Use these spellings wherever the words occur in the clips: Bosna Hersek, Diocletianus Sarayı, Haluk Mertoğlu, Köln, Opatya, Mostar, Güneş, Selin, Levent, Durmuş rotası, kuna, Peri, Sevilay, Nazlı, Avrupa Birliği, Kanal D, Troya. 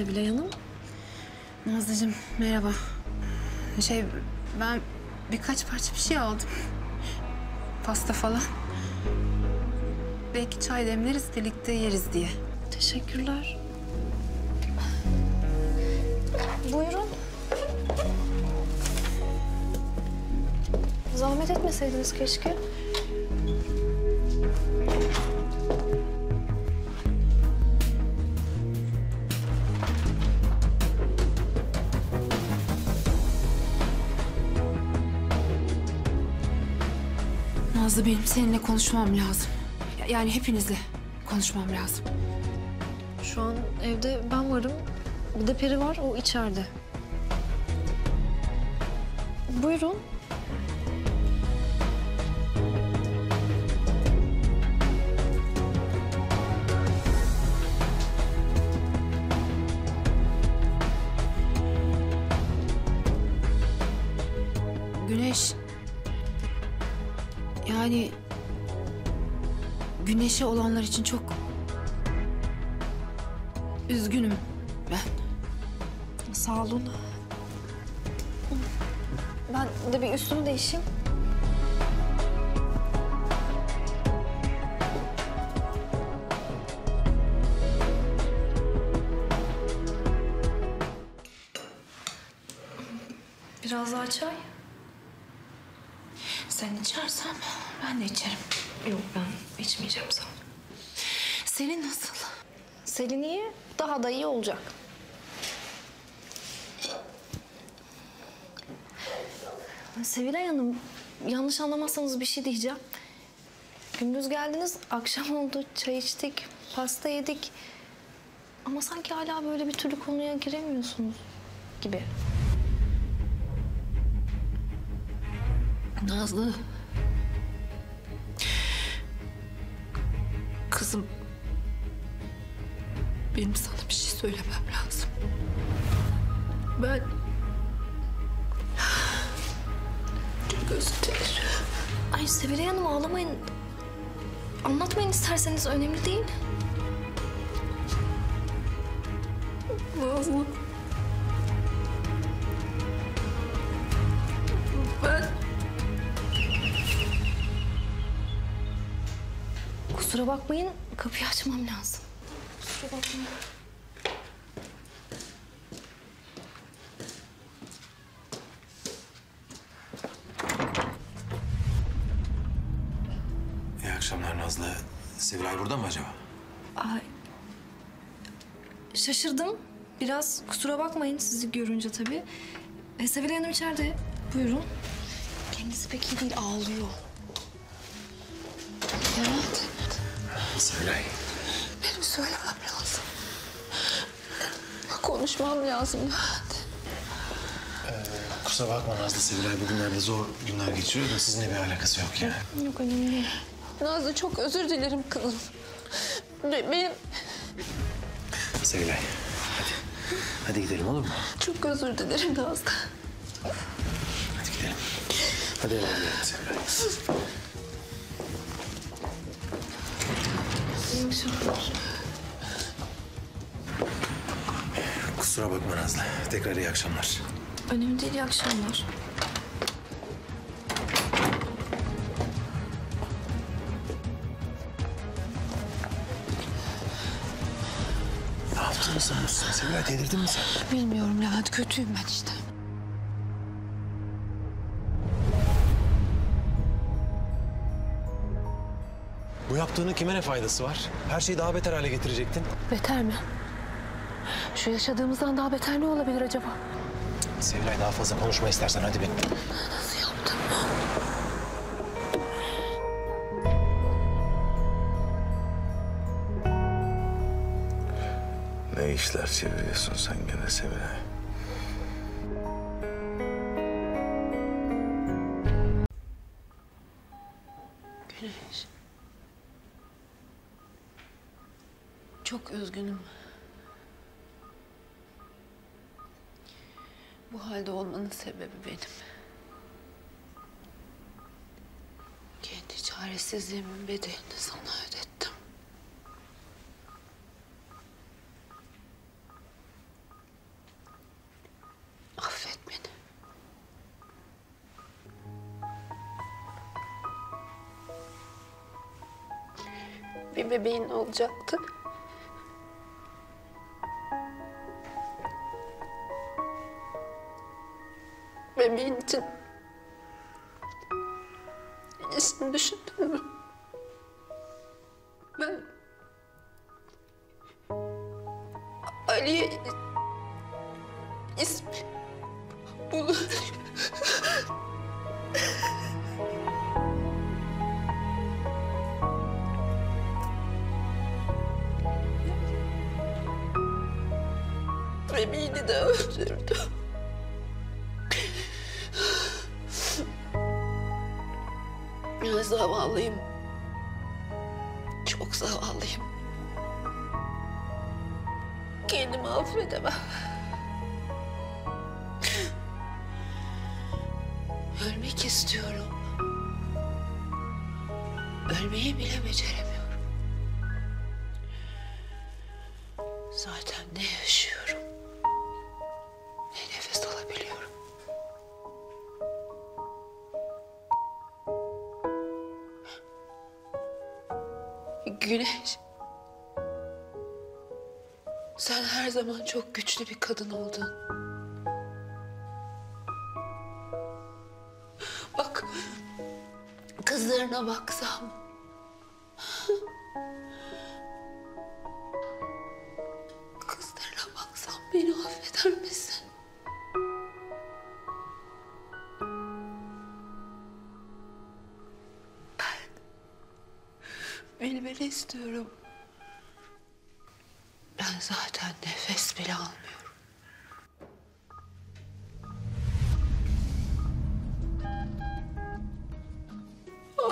Sevilay Hanım. Nazlıcığım merhaba. Ben birkaç parça bir şey aldım. Pasta falan. Belki çay demleriz, birlikte yeriz diye. Teşekkürler. Buyurun. Zahmet etmeseydiniz keşke. Nazlı, benim seninle konuşmam lazım. Yani hepinizle konuşmam lazım. Şu an evde ben varım. Bir de Peri var, o içeride. Buyurun. Güneş. Yani... Güneş'e olanlar için çok... üzgünüm ben. Sağ olun. Ben de bir üstümü değişeyim. Biraz daha çay. Sen içersen ben de içerim. Yok, ben içmeyeceğim sana. Selin nasıl? Selin iyi, daha da iyi olacak. Sevilay Hanım, yanlış anlamazsanız bir şey diyeceğim. Gündüz geldiniz, akşam oldu, çay içtik, pasta yedik. Ama sanki hala böyle bir türlü konuya giremiyorsunuz gibi. Nazlı. Kızım, benim sana bir şey söylemem lazım. Ben gözümde görüyorum. Ay Sevilay Hanım, ağlamayın. Anlatmayın isterseniz, önemli değil. Nazlı. Kusura bakmayın, kapıyı açmam lazım. Kusura bakmayın. İyi akşamlar Nazlı. Sevilay burada mı acaba? Ay. Şaşırdım. Biraz kusura bakmayın sizi görünce tabii. Sevilay Hanım içeride. Buyurun. Kendisi pek iyi değil, ağlıyor. Evet. Sevilay. Benim söylemem lazım. Konuşmam lazım. Kusura bakma Nazlı, Sevilay bugünlerde zor günler geçiriyor da sizinle bir alakası yok yani. Yok, önemli değil. Nazlı, çok özür dilerim kızım. Benim... Sevilay, hadi. Hadi gidelim, olur mu? Çok özür dilerim Nazlı. Hadi gidelim. Hadi gidelim Sevilay. Kusura bakma Nazlı. Tekrar iyi akşamlar. Önemli değil, iyi akşamlar. Ne yaptığını sanıyorsun? Sevilay, delirdin mi sen? Bilmiyorum Levent. Kötüyüm ben işte. Bu yaptığının kime ne faydası var? Her şeyi daha beter hale getirecektin. Beter mi? Şu yaşadığımızdan daha beter ne olabilir acaba? Sevilay, daha fazla konuşma istersen, hadi bekle. Nasıl yaptım? Ne işler çeviriyorsun sen gene Sevilay? Güneş. Çok üzgünüm. Bu halde olmanın sebebi benim. Kendi çaresizliğimin bedelini sana ödettim. bir bebeğin olacaktı. Bebeğin için iyisini düşündün mü? Ben Ali'ye ismi bulayım. Bebeğini de öldürdüm. Ya zavallıyım. Çok zavallıyım. Kendimi affedemem. Ölmek istiyorum. Ölmeyi bile beceremiyorum. Zaten ne yaşıyorum, ne nefes alabiliyorum. Güneş, sen her zaman çok güçlü bir kadın oldun. Bak, kızlarına baksam. Kızlarına baksam beni affeder misin? Bilmeni istiyorum. Ben zaten nefes bile almıyorum.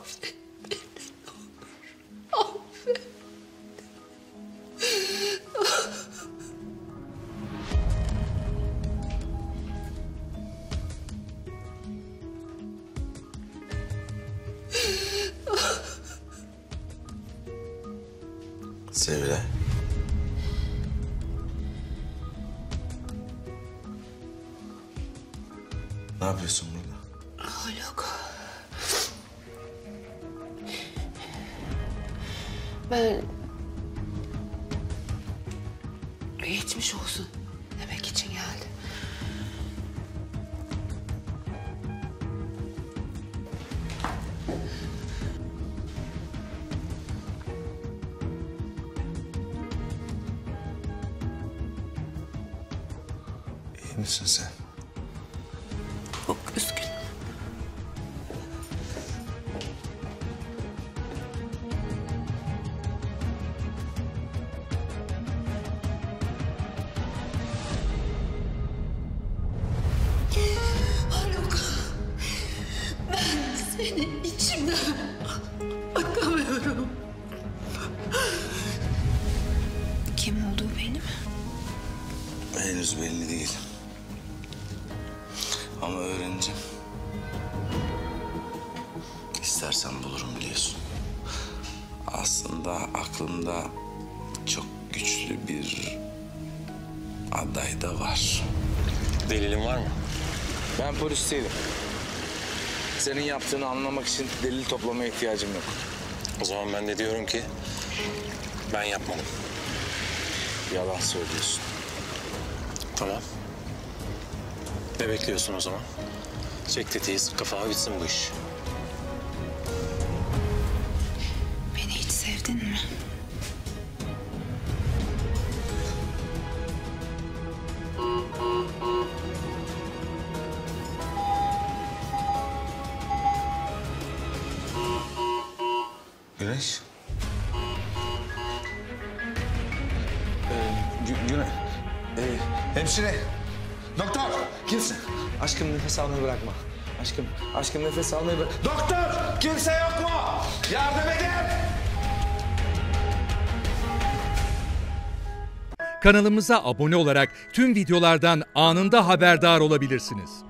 Affet beni ne olur. Affet. Sevilay. Ne yapıyorsun burada? Haluk. Ben... geçmiş olsun demek için geldim. İyi misin sen? Çok üzgünüm. Haluk, ben seni içimden atamıyorum. Kim olduğu benim? Henüz belli değil. Ama öğreneceğim. İstersen bulurum biliyorsun. Aslında aklımda çok güçlü bir aday da var. Delilin var mı? Ben polis değilim. Senin yaptığını anlamak için delil toplamaya ihtiyacım yok. O zaman ben de diyorum ki ben yapmadım. Yalan söylüyorsun. Tamam. Ne bekliyorsun o zaman? Çek tetiği, sık kafağı, bitsin bu iş. Beni hiç sevdin mi? Güneş? Hemşire! Doktor! Kimse... Aşkım nefes almayı bırakma. Aşkım nefes almayı bırakma. Doktor! Kimse yok mu? Yardım edin! Kanalımıza abone olarak tüm videolardan anında haberdar olabilirsiniz.